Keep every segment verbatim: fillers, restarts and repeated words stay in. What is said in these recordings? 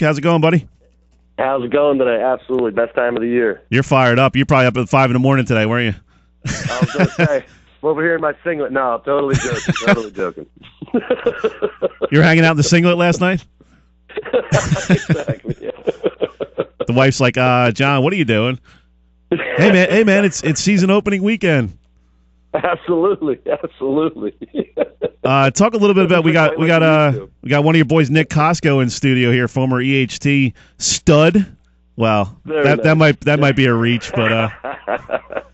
How's it going, buddy? How's it going today? Absolutely. Best time of the year. You're fired up. You're probably up at five in the morning today, weren't you? I was going to say, I'm over here in my singlet. No, I'm totally joking. Totally joking. You were hanging out in the singlet last night? Exactly, yeah. The wife's like, uh, John, what are you doing? Hey, man, hey man, it's it's season opening weekend. Absolutely, absolutely. uh, talk a little bit about we got we got uh we got one of your boys, Nick Costco, in studio here, former E H T stud. Well, that that might that might be a reach, but uh,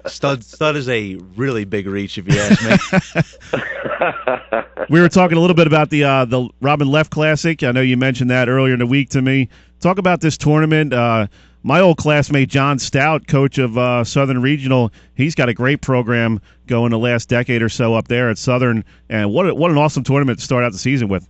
stud stud is a really big reach if you ask me. We were talking a little bit about the uh, the Robin Left Classic. I know you mentioned that earlier in the week to me. Talk about this tournament. Uh, my old classmate John Stout, coach of uh, Southern Regional, he's got a great program going the last decade or so up there at Southern, and what a, what an awesome tournament to start out the season with.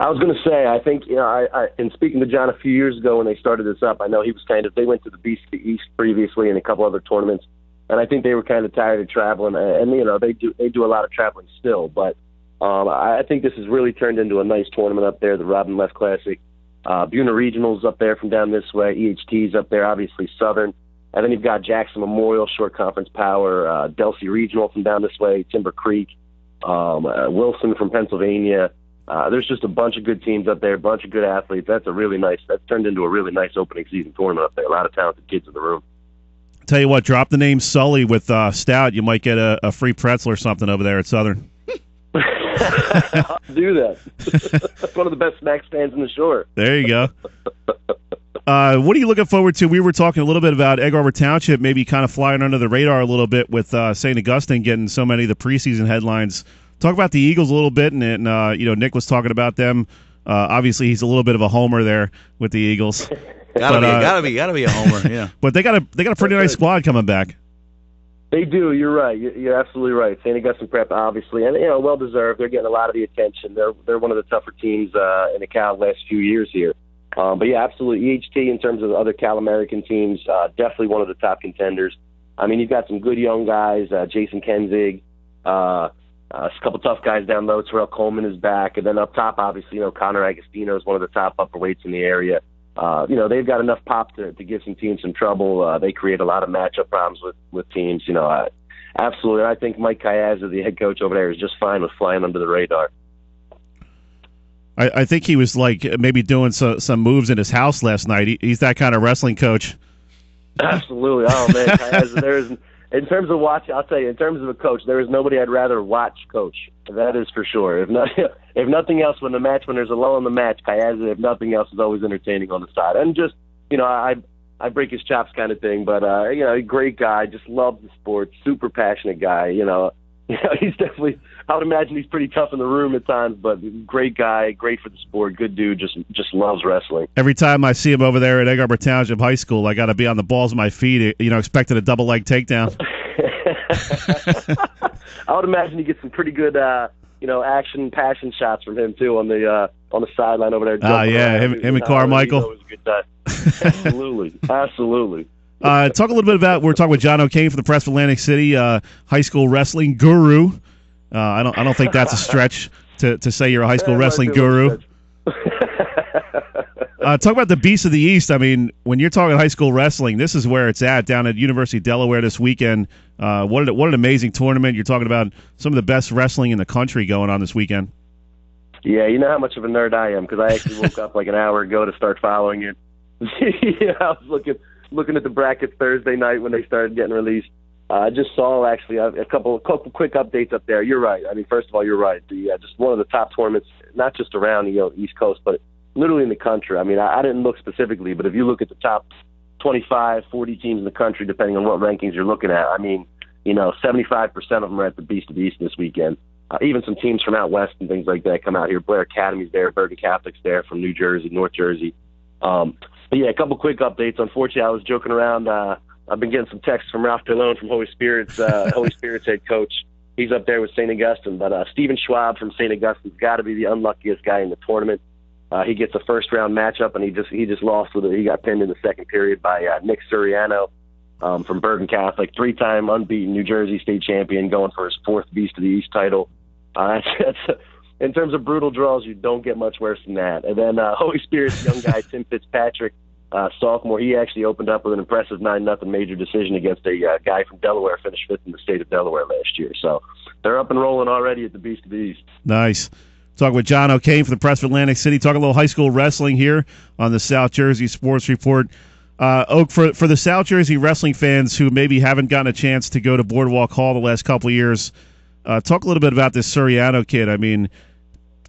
I was going to say, I think, you know, I, I, in speaking to John a few years ago when they started this up, I know he was kind of, they went to the Beast of the East previously and a couple other tournaments, and I think they were kind of tired of traveling, and, you know, they do they do a lot of traveling still, but um, I think this has really turned into a nice tournament up there, the Robin West Classic. Uh, Buna Regional's up there from down this way, E H T's up there, obviously Southern, and then you've got Jackson Memorial, Shore Conference Power, uh, Delsea Regional from down this way, Timber Creek, um, uh, Wilson from Pennsylvania. Uh, there's just a bunch of good teams up there, a bunch of good athletes. That's a really nice, that's turned into a really nice opening season tournament up there. A lot of talented kids in the room. Tell you what, drop the name Sully with uh, Stout. You might get a, a free pretzel or something over there at Southern. I'll do that. That's one of the best snack stands in the shore. There you go. Uh, what are you looking forward to? We were talking a little bit about Egg Harbor Township maybe kind of flying under the radar a little bit with uh, Saint Augustine getting so many of the preseason headlines. Talk about the Eagles a little bit, and, and uh, you know, Nick was talking about them. Uh, obviously, he's a little bit of a homer there with the Eagles. gotta but, be, uh, gotta be, gotta be a homer. Yeah, but they got a they got a pretty nice squad coming back. They do. You're right. You're absolutely right. Saint Augustine Prep, obviously, and you know, well deserved. They're getting a lot of the attention. They're they're one of the tougher teams uh, in the Cal last few years here. Um, but yeah, absolutely. E H T in terms of the other Cal American teams, uh, definitely one of the top contenders. I mean, you've got some good young guys. Uh, Jason Kenzig. Uh, Uh, a couple tough guys down low. Terrell Coleman is back. And then up top, obviously, you know, Connor Agostino is one of the top upper weights in the area. Uh, you know, they've got enough pop to, to give some teams some trouble. Uh, they create a lot of matchup problems with, with teams. You know, I, absolutely. I think Mike Chiazza, the head coach over there, is just fine with flying under the radar. I, I think he was, like, maybe doing so, some moves in his house last night. He, he's that kind of wrestling coach. Absolutely. Oh, man, Chiazza, there is In terms of watch, I'll tell you, in terms of a coach, there is nobody I'd rather watch coach. That is for sure. If not, if nothing else, when the match, when there's a lull in the match, Chiazza, if nothing else, is always entertaining on the side. And just, you know, I I break his chops kind of thing, but, uh, you know, great guy, just loves the sport, super passionate guy, you know. You know, he's definitely, I would imagine he's pretty tough in the room at times, but great guy, great for the sport, good dude, just just loves wrestling. Every time I see him over there at Egg Harbor Township High School, I got to be on the balls of my feet, you know, expecting a double leg takedown. I would imagine you get some pretty good, uh, you know, action, passion shots from him too on the uh, on the sideline over there. Oh uh, yeah, him, him and Carmichael. Absolutely, absolutely. Uh, talk a little bit about, we're talking with John O'Kane from the Press for Atlantic City, uh, high school wrestling guru. Uh, I don't I don't think that's a stretch to, to say you're a high school wrestling guru. Uh, talk about the Beast of the East. I mean, when you're talking high school wrestling, this is where it's at, down at University of Delaware this weekend. Uh, what an, what an amazing tournament. You're talking about some of the best wrestling in the country going on this weekend. Yeah, you know how much of a nerd I am, because I actually woke up like an hour ago to start following it. Yeah, I was looking... looking at the brackets Thursday night when they started getting released. I uh, just saw actually a, a couple of couple quick updates up there. You're right. I mean, first of all, you're right. The uh, just one of the top tournaments, not just around the you know, East Coast, but literally in the country. I mean, I, I didn't look specifically, but if you look at the top twenty-five, forty teams in the country, depending on what rankings you're looking at, I mean, you know, seventy-five percent of them are at the Beast of the East this weekend. Uh, even some teams from out west and things like that come out here. Blair Academy's there, Bergen Catholic's there from New Jersey, North Jersey. Um, but yeah, a couple quick updates. Unfortunately, I was joking around. Uh, I've been getting some texts from Ralph Palone from Holy Spirit's, uh, Holy Spirit's head coach. He's up there with Saint Augustine, but uh, Stephen Schwab from Saint Augustine's got to be the unluckiest guy in the tournament. Uh, he gets a first-round matchup, and he just he just lost with it. He got pinned in the second period by uh, Nick Suriano um, from Bergen Catholic, three-time unbeaten New Jersey state champion, going for his fourth Beast of the East title. Uh, that's, that's in terms of brutal draws, you don't get much worse than that. And then uh, Holy Spirit's young guy, Tim Fitzpatrick, uh, sophomore, he actually opened up with an impressive nine nothing major decision against a uh, guy from Delaware, finished fifth in the state of Delaware last year. So they're up and rolling already at the Beast of the East. Nice. Talk with John O'Kane from the Press for Atlantic City. Talk a little high school wrestling here on the South Jersey Sports Report. Uh, Oak, for, for the South Jersey wrestling fans who maybe haven't gotten a chance to go to Boardwalk Hall the last couple of years, uh, talk a little bit about this Suriano kid. I mean,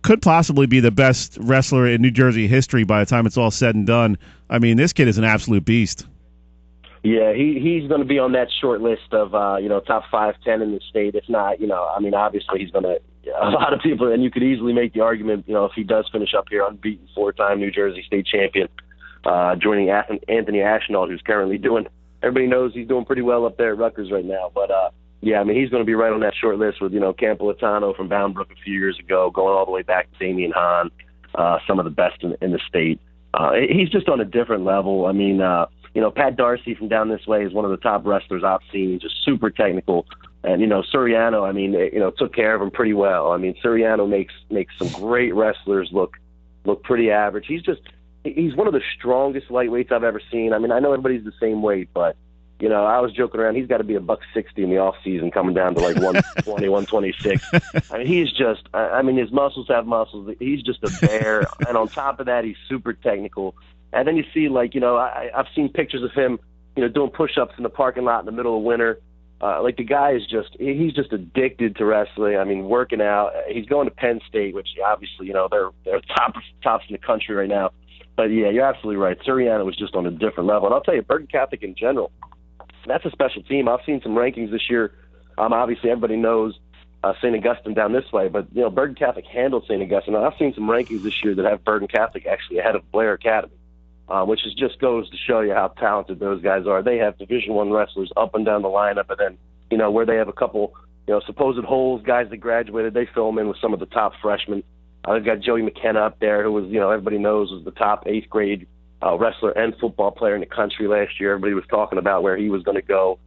could possibly be the best wrestler in New Jersey history by the time it's all said and done. I mean, this kid is an absolute beast. Yeah, he he's going to be on that short list of, uh, you know, top five, ten in the state. If not, you know, I mean, obviously he's going to, a lot of people, and you could easily make the argument, you know, if he does finish up here unbeaten, four-time New Jersey state champion, uh, joining Anthony Ashnault, who's currently doing, everybody knows he's doing pretty well up there at Rutgers right now. But, uh, yeah, I mean, he's going to be right on that short list with, you know, Campolitano from Bound Brook a few years ago, going all the way back to Damien Hahn, uh, some of the best in, in the state. Uh, he's just on a different level. I mean, uh, You know, Pat Darcy from down this way is one of the top wrestlers I've seen, just super technical. And, you know, Suriano, I mean, you know, took care of him pretty well. I mean, Suriano makes makes some great wrestlers look look pretty average. He's just, he's one of the strongest lightweights I've ever seen. I mean, I know everybody's the same weight, but, you know, I was joking around. He's got to be a buck sixty in the off season, coming down to like one twenty, one twenty-six. I mean, he's just, I mean, his muscles have muscles. He's just a bear. And on top of that, he's super technical. And then you see, like, you know, I, I've seen pictures of him, you know, doing push-ups in the parking lot in the middle of winter. Uh, like, the guy is just, he's just addicted to wrestling. I mean, working out. He's going to Penn State, which obviously, you know, they're they're top tops in the country right now. But, yeah, you're absolutely right. Suriano was just on a different level. And I'll tell you, Bergen Catholic in general, that's a special team. I've seen some rankings this year. Um, obviously, everybody knows uh, Saint Augustine down this way. But, you know, Bergen Catholic handled Saint Augustine. I've seen some rankings this year that have Bergen Catholic actually ahead of Blair Academy. Uh, which is just goes to show you how talented those guys are. They have Division One wrestlers up and down the lineup, and then, you know, where they have a couple, you know, supposed holes, guys that graduated, they fill them in with some of the top freshmen. Uh, they've got Joey McKenna up there, who was, you know, everybody knows was the top eighth grade uh, wrestler and football player in the country last year. Everybody was talking about where he was going to go.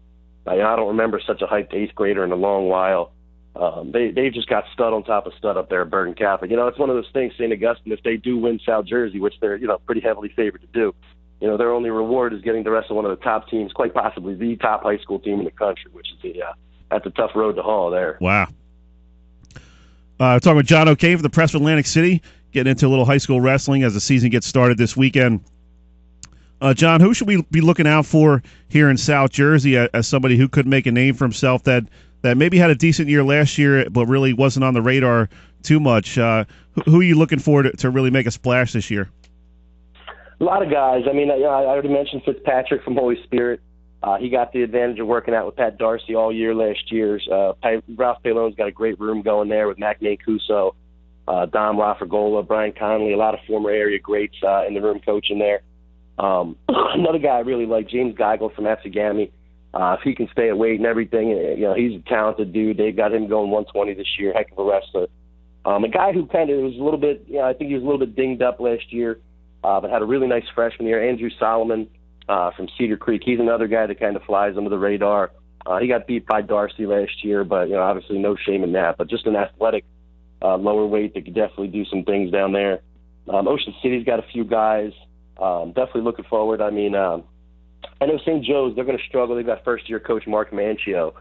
I, I don't remember such a hyped eighth grader in a long while. Um, they, they've just got stud on top of stud up there at Bergen Catholic. You know, it's one of those things, Saint Augustine, if they do win South Jersey, which they're, you know, pretty heavily favored to do, you know, their only reward is getting to wrestle one of the top teams, quite possibly the top high school team in the country, which is the, uh, that's a tough road to haul there. Wow. Uh, talking with John O'Kane from the Press for Atlantic City, getting into a little high school wrestling as the season gets started this weekend. Uh, John, who should we be looking out for here in South Jersey as, as somebody who could make a name for himself that that maybe had a decent year last year but really wasn't on the radar too much? Uh, who are you looking for to, to really make a splash this year? A lot of guys. I mean, I, I already mentioned Fitzpatrick from Holy Spirit. Uh, he got the advantage of working out with Pat Darcy all year last year. Uh, Ralph Palone's got a great room going there with Mac Mancuso, uh, Dom LaFragola, Brian Connolly, a lot of former area greats uh, in the room coaching there. Um, another guy I really like, James Geigel from Absegami. Uh, if he can stay at weight and everything, you know, he's a talented dude. They got him going one twenty this year, heck of a wrestler. Um, a guy who kind of was a little bit, you know, I think he was a little bit dinged up last year, uh, but had a really nice freshman year, Andrew Solomon uh, from Cedar Creek. He's another guy that kind of flies under the radar. Uh, he got beat by Darcy last year, but, you know, obviously no shame in that. But just an athletic uh, lower weight that could definitely do some things down there. Um, Ocean City's got a few guys. Um, definitely looking forward. I mean, um, I know Saint Joe's, they're going to struggle. They've got first-year coach Mark Mancio,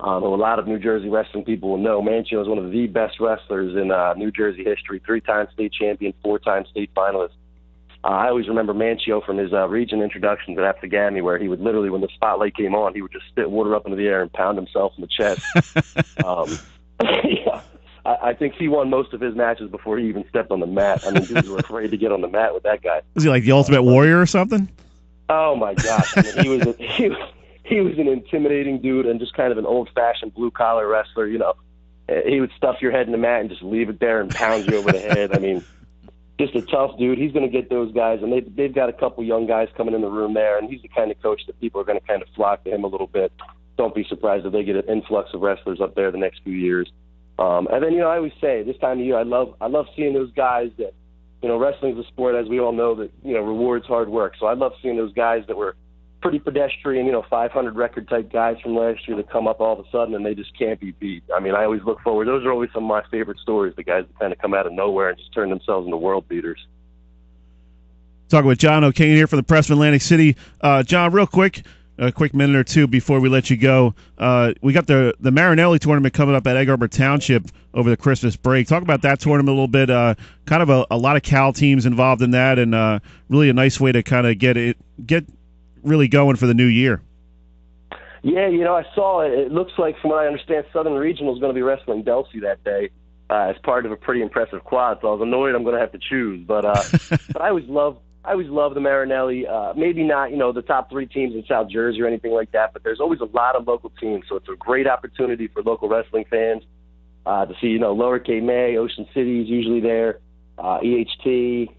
um, who a lot of New Jersey wrestling people will know. Mancio is one of the best wrestlers in uh, New Jersey history, three-time state champion, four-time state finalist. Uh, I always remember Mancio from his uh, region introductions at Absegami, where he would literally, when the spotlight came on, he would just spit water up into the air and pound himself in the chest. um, yeah. I think he won most of his matches before he even stepped on the mat. I mean, dudes were afraid to get on the mat with that guy. Was he like the Ultimate Warrior or something? Oh, my gosh. I mean, he was a, he, he was an intimidating dude and just kind of an old-fashioned blue-collar wrestler. You know, he would stuff your head in the mat and just leave it there and pound you over the head. I mean, just a tough dude. He's going to get those guys, and they've, they've got a couple young guys coming in the room there, and he's the kind of coach that people are going to kind of flock to him a little bit. Don't be surprised if they get an influx of wrestlers up there the next few years. Um, and then, you know, I always say this time of year, I love I love seeing those guys that, you know, wrestling's a sport, as we all know, that, you know, rewards hard work. So I love seeing those guys that were, pretty pedestrian, you know, five hundred record type guys from last year that come up all of a sudden and they just can't be beat. I mean, I always look forward. Those are always some of my favorite stories, the guys that kind of come out of nowhere and just turn themselves into world beaters. Talking with John O'Kane here for the Press for Atlantic City. Uh, John, real quick, a quick minute or two before we let you go. Uh, we got the the Marinelli tournament coming up at Egg Harbor Township over the Christmas break. Talk about that tournament a little bit. Uh, kind of a, a lot of Cal teams involved in that, and uh, really a nice way to kind of get it get really going for the new year. Yeah, you know, I saw it. It looks like, from what I understand, Southern Regional is going to be wrestling Delsea that day. Uh, as part of a pretty impressive quad, so I was annoyed I'm going to have to choose. But uh, but I always love I always love the Marinelli. Uh, maybe not, you know, the top three teams in South Jersey or anything like that, but there's always a lot of local teams, so it's a great opportunity for local wrestling fans uh, to see, you know, Lower Cape May, Ocean City is usually there, uh, E H T,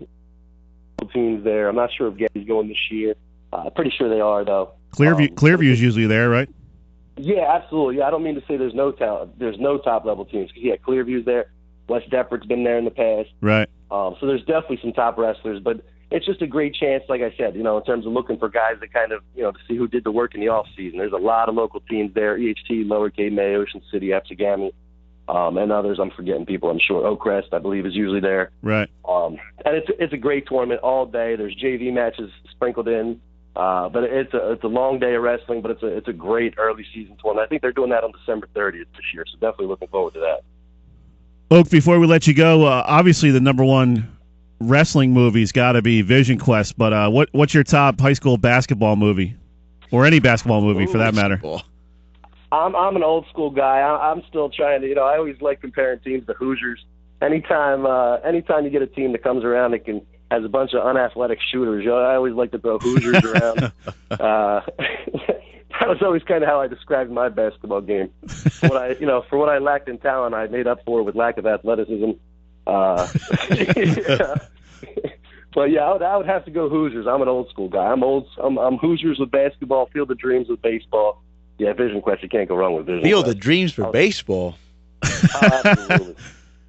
teams there. I'm not sure if Getty's going this year. Uh, pretty sure they are, though. Clearview um, Clearview is usually there, right? Yeah, absolutely. Yeah, I don't mean to say there's no talent. There's no top level teams. Cause yeah, Clearview's there. West Deptford's been there in the past. Right. Um, so there's definitely some top wrestlers, but it's just a great chance, like I said, you know, in terms of looking for guys that kind of, you know, to see who did the work in the off season. There's a lot of local teams there: E H T, Lower Cape May, Ocean City, Absegami, um, and others. I'm forgetting people. I'm sure Oakrest, I believe, is usually there. Right. Um, and it's it's a great tournament all day. There's J V matches sprinkled in. Uh, but it's a it's a long day of wrestling, but it's a it's a great early season tournament. I think they're doing that on December thirtieth this year, so definitely looking forward to that. Oak, before we let you go, uh, obviously the number one wrestling movie's got to be Vision Quest. But uh, what what's your top high school basketball movie, or any basketball movie Ooh, for that matter? Cool. I'm I'm an old school guy. I, I'm still trying to, you know, I always like comparing teams to Hoosiers. Anytime uh, anytime you get a team that comes around that can. Has a bunch of unathletic shooters. You know, I always like to throw Hoosiers around. Uh, that was always kind of how I described my basketball game. What I, you know, for what I lacked in talent, I made up for it with lack of athleticism. Uh, yeah. But yeah, I would, I would have to go Hoosiers. I'm an old school guy. I'm old. I'm, I'm Hoosiers with basketball. Field the Dreams with baseball. Yeah, Vision Quest. You can't go wrong with Vision. Field Quest. The Dreams for baseball. Oh, absolutely.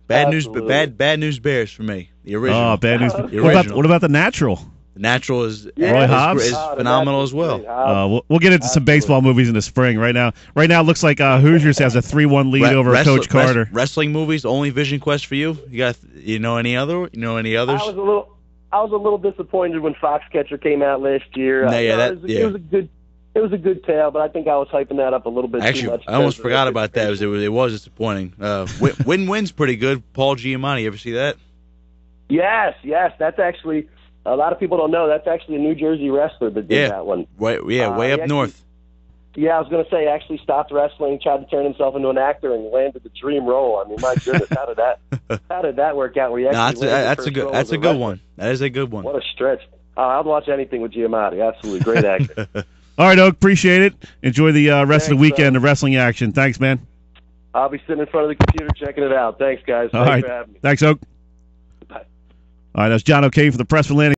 Bad Absolutely. News, bad bad news bears for me. The original. Oh, bad news. Original. What about what about the natural? The natural is yeah. Roy Hobbs is, is oh, phenomenal as well. Uh, we'll. We'll get into Absolutely. Some baseball movies in the spring. Right now, right now it looks like uh, Hoosiers has a three one lead Re- over wrestler, Coach Carter. Res- wrestling movies, only Vision Quest for you. You got you know any other? You know any others? I was a little, I was a little disappointed when Foxcatcher came out last year. No, uh, yeah, that, it, was a, yeah. it was a good. It was a good tale, but I think I was hyping that up a little bit Actually, too much. I almost forgot about that. It was, it was disappointing. Uh, Win Win's pretty good. Paul Giamatti, you ever see that? Yes, yes. That's actually, a lot of people don't know, that's actually a New Jersey wrestler that did yeah. that one. Way, yeah, way uh, up actually, north. Yeah, I was going to say, actually stopped wrestling, tried to turn himself into an actor, and landed the dream role. I mean, my goodness, how did that How did that work out? Where you actually no, that's a, that's a good, that's a good one. That is a good one. What a stretch. Uh, I'd watch anything with Giamatti. Absolutely. Great actor. All right, Oak, appreciate it. Enjoy the uh, rest Thanks, of the weekend of wrestling action. Thanks, man. I'll be sitting in front of the computer checking it out. Thanks, guys. All Thanks right. for having me. Thanks, Oak. Bye. All right, that's John O'Kane for the Press for Atlantic.